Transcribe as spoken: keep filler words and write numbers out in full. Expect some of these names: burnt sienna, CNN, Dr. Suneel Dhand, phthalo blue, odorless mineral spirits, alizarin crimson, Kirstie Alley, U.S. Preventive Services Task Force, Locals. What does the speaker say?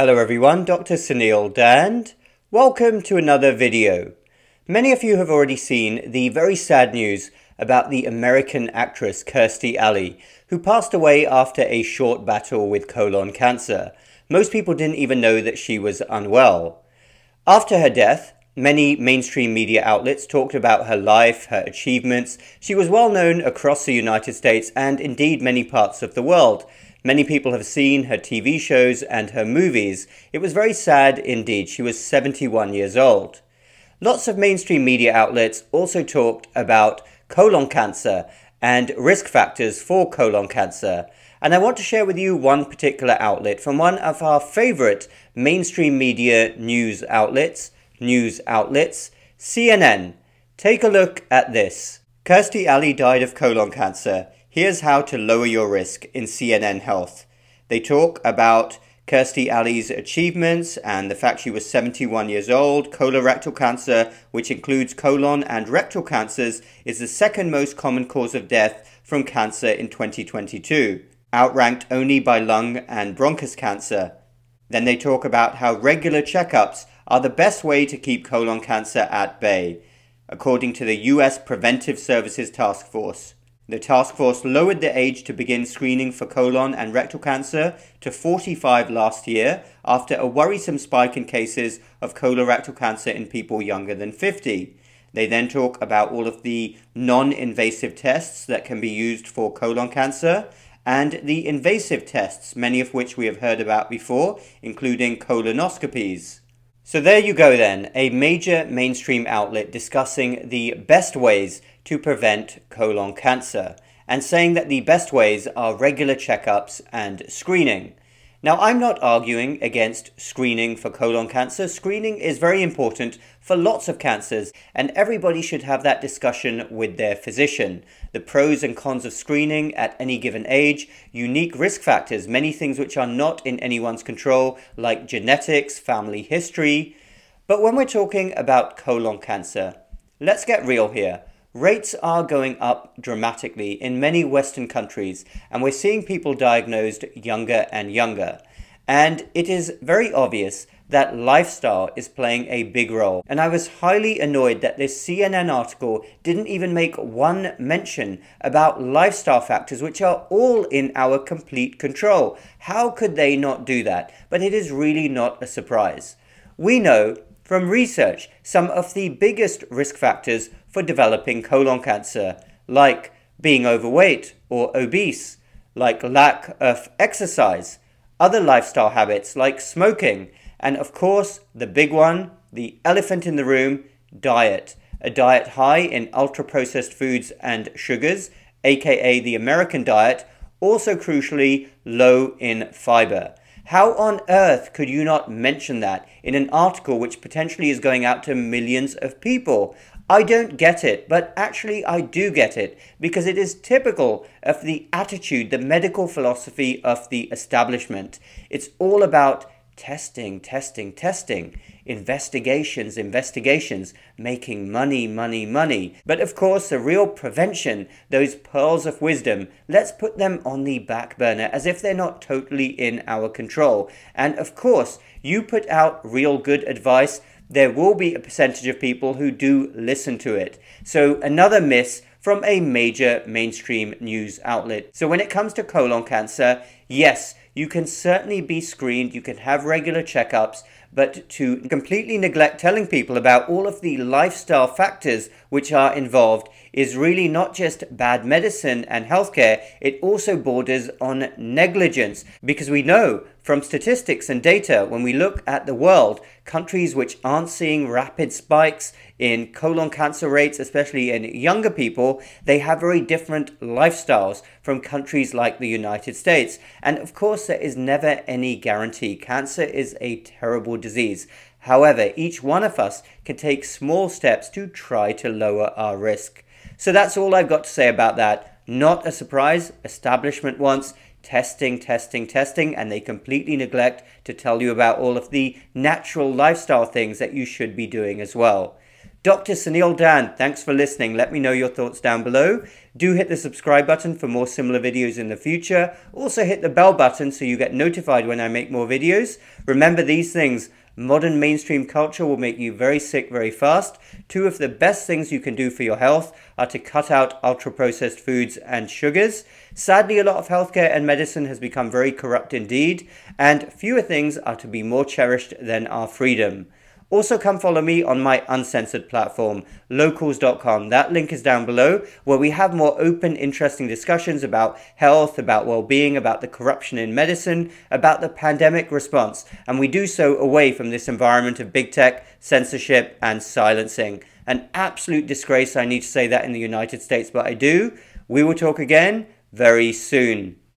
Hello everyone, Doctor Suneel Dhand. Welcome to another video. Many of you have already seen the very sad news about the American actress Kirstie Alley, who passed away after a short battle with colon cancer. Most people didn't even know that she was unwell. After her death, many mainstream media outlets talked about her life, her achievements. She was well known across the United States and indeed many parts of the world. Many people have seen her T V shows and her movies. It was very sad indeed. She was seventy-one years old. Lots of mainstream media outlets also talked about colon cancer and risk factors for colon cancer. And I want to share with you one particular outlet from one of our favorite mainstream media news outlets, news outlets, C N N. Take a look at this. Kirstie Alley died of colon cancer. Here's how to lower your risk in C N N Health. They talk about Kirstie Alley's achievements and the fact she was seventy-one years old. Colorectal cancer, which includes colon and rectal cancers, is the second most common cause of death from cancer in twenty twenty-two, outranked only by lung and bronchus cancer. Then they talk about how regular checkups are the best way to keep colon cancer at bay, according to the U S Preventive Services Task Force. The task force lowered the age to begin screening for colon and rectal cancer to forty-five last year after a worrisome spike in cases of colorectal cancer in people younger than fifty. They then talk about all of the non-invasive tests that can be used for colon cancer and the invasive tests, many of which we have heard about before, including colonoscopies. So there you go then, a major mainstream outlet discussing the best ways to prevent colon cancer and saying that the best ways are regular checkups and screening. Now, I'm not arguing against screening for colon cancer. Screening is very important for lots of cancers, and everybody should have that discussion with their physician. The pros and cons of screening at any given age, unique risk factors, many things which are not in anyone's control, like genetics, family history. But when we're talking about colon cancer, let's get real here. Rates are going up dramatically in many Western countries, and we're seeing people diagnosed younger and younger. And it is very obvious that lifestyle is playing a big role. And I was highly annoyed that this C N N article didn't even make one mention about lifestyle factors, which are all in our complete control. How could they not do that? But it is really not a surprise. We know from research some of the biggest risk factors for developing colon cancer, like being overweight or obese, like lack of exercise, other lifestyle habits like smoking, and of course, the big one, the elephant in the room, diet. A diet high in ultra-processed foods and sugars, aka the American diet, also crucially low in fiber. How on earth could you not mention that in an article which potentially is going out to millions of people? I don't get it, but actually I do get it, because it is typical of the attitude, the medical philosophy of the establishment. It's all about testing, testing, testing, investigations, investigations, making money, money, money. But of course, the real prevention, those pearls of wisdom, let's put them on the back burner as if they're not totally in our control. And of course, you put out real good advice, there will be a percentage of people who do listen to it. So another miss from a major mainstream news outlet. So when it comes to colon cancer, yes, you can certainly be screened, you can have regular checkups, but to completely neglect telling people about all of the lifestyle factors which are involved is really not just bad medicine and healthcare, it also borders on negligence, because we know from statistics and data, when we look at the world, countries which aren't seeing rapid spikes in colon cancer rates, especially in younger people, they have very different lifestyles from countries like the United States. And of course, there is never any guarantee. Cancer is a terrible disease. However, each one of us can take small steps to try to lower our risk. So that's all I've got to say about that. Not a surprise. Establishment wants testing, testing, testing, and they completely neglect to tell you about all of the natural lifestyle things that you should be doing as well. Doctor Suneel Dhand, thanks for listening. Let me know your thoughts down below. Do hit the subscribe button for more similar videos in the future. Also hit the bell button so you get notified when I make more videos. Remember these things. Modern mainstream culture will make you very sick very fast. Two of the best things you can do for your health are to cut out ultra-processed foods and sugars. Sadly, a lot of healthcare and medicine has become very corrupt indeed, and fewer things are to be more cherished than our freedom. Also, come follow me on my uncensored platform, locals dot com. That link is down below, where we have more open, interesting discussions about health, about well-being, about the corruption in medicine, about the pandemic response. And we do so away from this environment of big tech, censorship, and silencing. An absolute disgrace, I need to say that in the United States, but I do. We will talk again very soon.